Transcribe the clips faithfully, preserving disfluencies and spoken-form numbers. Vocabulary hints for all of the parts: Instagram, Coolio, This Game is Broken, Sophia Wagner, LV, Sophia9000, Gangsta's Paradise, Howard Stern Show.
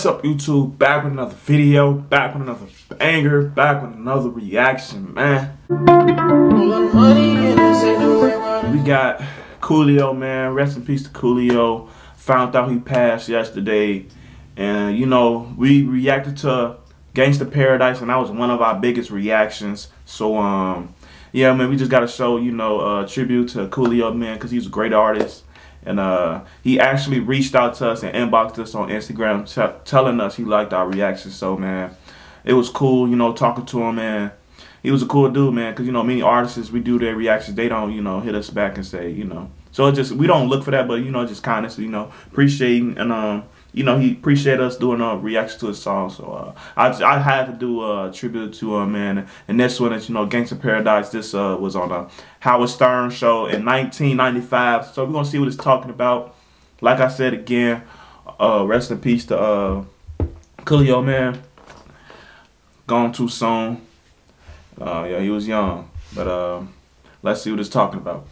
What's up, YouTube? Back with another video, back with another banger, back with another reaction, man. We got Coolio, man. Rest in peace to Coolio. Found out he passed yesterday. And, you know, we reacted to Gangsta's Paradise, and that was one of our biggest reactions. So, um, yeah, man, we just got to show, you know, a uh, tribute to Coolio, man, because he's a great artist. And uh, he actually reached out to us and inboxed us on Instagram t telling us he liked our reaction. So, man, it was cool, you know, talking to him, man. He was a cool dude, man, because, you know, many artists, we do their reactions. They don't, you know, hit us back and say, you know. So, it just, we don't look for that, but, you know, just kindness, you know, appreciating. And, um, you know, he appreciated us doing a reaction to his song. So, uh, I, I had to do a tribute to him, man. And this one, is, you know, Gangsta's Paradise, this uh, was on a Howard Stern Show in nineteen ninety-five. So, we're going to see what it's talking about. Like I said again, uh, rest in peace to uh, Coolio, man. Gone too soon. Uh, yeah, he was young. But uh, let's see what it's talking about.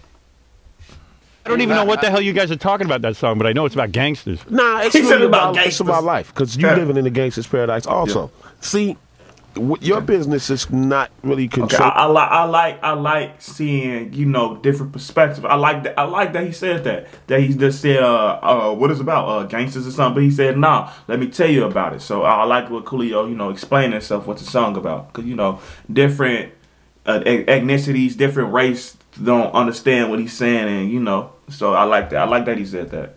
I don't even know what the hell you guys are talking about that song, but I know it's about gangsters. Nah, it's really about, about it's about life, because you're living in the Gangsta's Paradise also. Yeah. See, w your okay. business is not really controlled. Okay, I, I like, I like, I like seeing, you know, different perspectives. I like that. I like that he said that. That he just said, uh, uh what is about uh, gangsters or something. But he said, nah, let me tell you about it. So I like what Coolio, you know, explaining himself what the song about, because you know, different uh, ethnicities, different race don't understand what he's saying, and you know. So I like that. I like that he said that.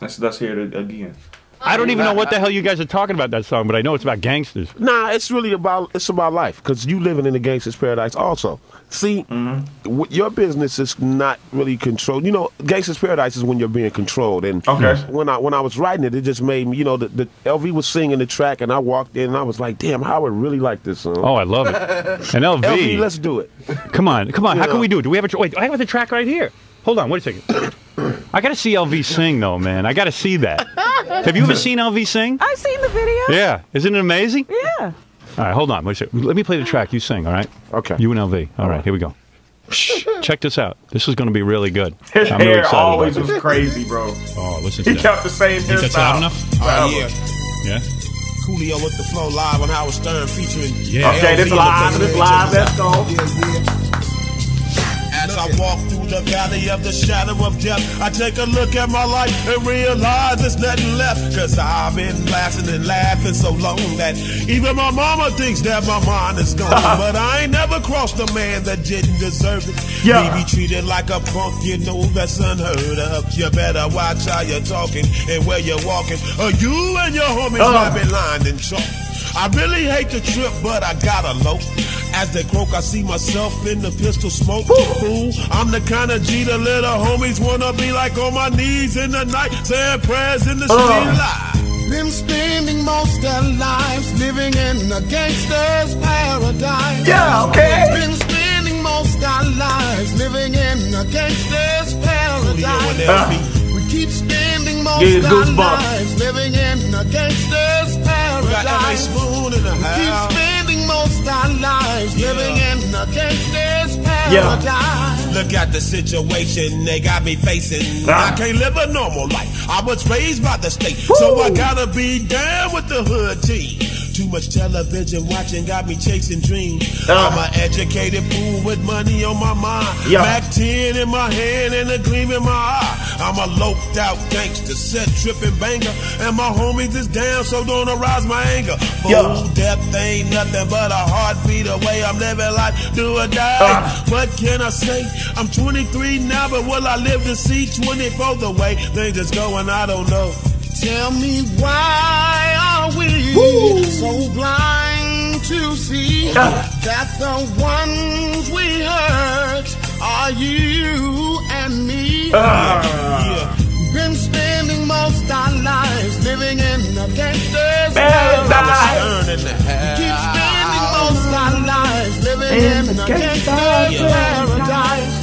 Let's, let's hear it again. I don't even know what the hell you guys are talking about that song, but I know it's about gangsters. Nah, it's really about, it's about life, because you living in the Gangsta's Paradise also. See, mm-hmm. your business is not really controlled. You know, Gangsta's Paradise is when you're being controlled. And okay. when I when I was writing it, it just made me, you know, the, the L V was singing the track, and I walked in, and I was like, damn, Howard really liked this song. Oh, I love it. And L V. L V, let's do it. Come on, come on. You how know. Can we do it? Do we have a? Wait, I have the track right here. Hold on, wait a second. I gotta see L V sing though, man. I gotta see that. Have you ever seen L V sing? I've seen the video. Yeah, isn't it amazing? Yeah. All right, hold on. Wait a second. Let me play the track. You sing, all right? Okay. You and L V. All, all right. right, here we go. Check this out. This is gonna be really good. His I'm hair really always was crazy, bro. Oh, listen to he that. He kept the same hairstyle. That's loud enough. Oh, yeah. Yeah. Coolio with the flow live on Howard Stern featuring. Yeah. Okay, this live. This live. Let's go. As I walk through the valley of the shadow of death, I take a look at my life and realize there's nothing left. Cause I've been blasting and laughing so long that even my mama thinks that my mind is gone. But I ain't never crossed a man that didn't deserve it. Yeah. Me be treated like a punk, you know that's unheard of. You better watch how you're talking and where you're walking, or you and your homies oh. might be lined in chalk. I really hate the trip, but I gotta loaf. As they croak, I see myself in the pistol smoke. Fool, I'm the kind of G the little homies wanna be like, on my knees in the night, saying prayers in the street light. Them spending most their lives living in a gangster's paradise. Yeah, okay. Been spending most our lives living in a gangster's paradise. Uh. We keep spending most yeah, our goosebumps. lives living in a gangster's paradise. We keep spending most our lives yeah. living in a gangster's paradise. Yeah. Look at the situation they got me facing. Ah. I can't live a normal life. I was raised by the state, Woo. so I gotta be down with the hood team. Too much television watching got me chasing dreams. Uh, I'm an educated fool with money on my mind. Yeah. Mac ten in my hand and a gleam in my eye. I'm a loped out gangster, set tripping banger, and my homies is down, so don't arouse my anger. Fool, yeah. death ain't nothing but a heartbeat away. I'm living life, do or die. Uh, what can I say? I'm twenty-three now, but will I live to see twenty-four? The way things is going, I don't know. Tell me why are we Woo. so blind to see ah. that the ones we hurt are you and me? Ah. Yeah. Been spending most our lives living in a gangster's paradise. Keep spending most our lives living in, in a gangster's paradise.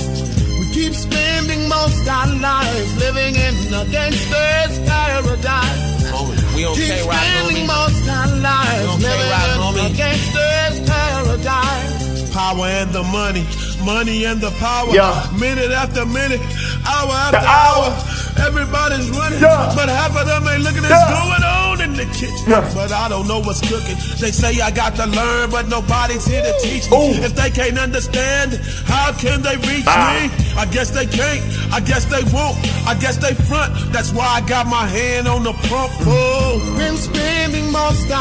Keep spending most our lives living in a gangster's paradise. Oh, we okay, keep spending right, most our lives okay, living right, in a gangster's paradise. Power and the money, money and the power. Yeah. Minute after minute, hour after hour. hour. Everybody's running, yeah. but half of them ain't looking at what's yeah. going on in in the kitchen, yeah. But I don't know what's cooking. They say I got to learn, but nobody's here to teach me. Ooh. If they can't understand, how can they reach ah. me? I guess they can't, I guess they won't, I guess they front. That's why I got my hand on the pump. Ooh.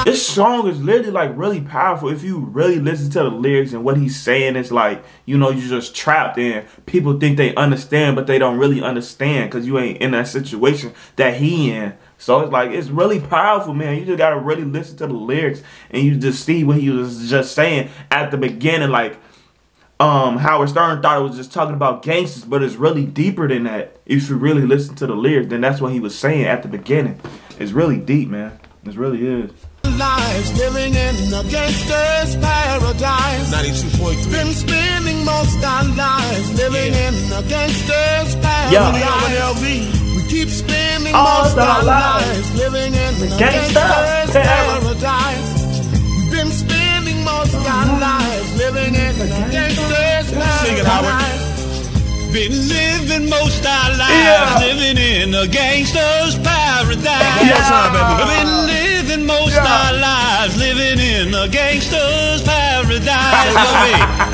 This song is literally like really powerful. If you really listen to the lyrics and what he's saying, it's like, you know, you're just trapped in. People think they understand, but they don't really understand because you ain't in that situation that he in. So it's like, it's really powerful, man. You just gotta really listen to the lyrics and you just see what he was just saying at the beginning. Like, um, Howard Stern thought it was just talking about gangsters, but it's really deeper than that. If you really listen to the lyrics, then that's what he was saying at the beginning. It's really deep, man. It really is. Lives living in a gangsta's paradise. ninety-two point three. Been spending most our lives living yeah. in a gangsta's paradise. Yeah. L V. Keep spending all most our lives, lives living in the gangsta's paradise. We've been spending most our lives living in the gangsta's paradise. Been living most our lives living in the gangsta's paradise. Yes, I remember. Been living most our lives living in the gangsta's paradise.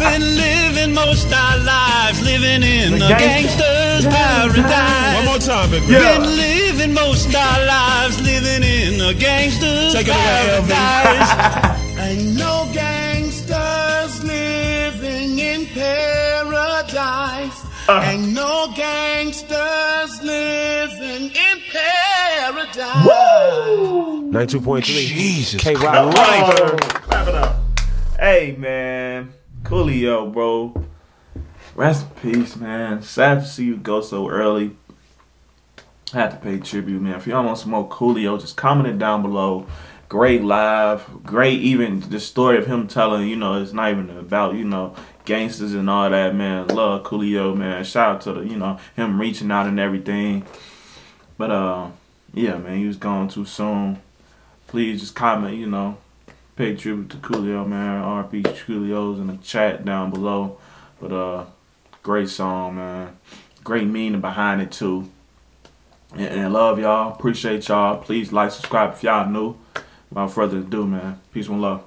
Been living most our lives living in the gangsta's paradise. Time, baby. Yeah. Been living most our lives living in a gangster's Take it paradise. Ain't no gangsters living in paradise. Uh. Ain't no gangsters living in paradise. Woo! ninety-two point three. Jesus Christ. Oh. Clap it up. Hey, man. Coolio, bro. Rest in peace, man. Sad to see you go so early. I had to pay tribute, man. If y'all want some more Coolio, just comment it down below. Great live. Great even the story of him telling, you know, it's not even about, you know, gangsters and all that, man. Love Coolio, man. Shout out to, the, you know, him reaching out and everything. But, uh, yeah, man, he was gone too soon. Please just comment, you know, pay tribute to Coolio, man. R P Coolio's in the chat down below. But, uh, great song, man. Great meaning behind it, too. And love y'all. Appreciate y'all. Please like, subscribe if y'all new. Without further ado, man. Peace and love.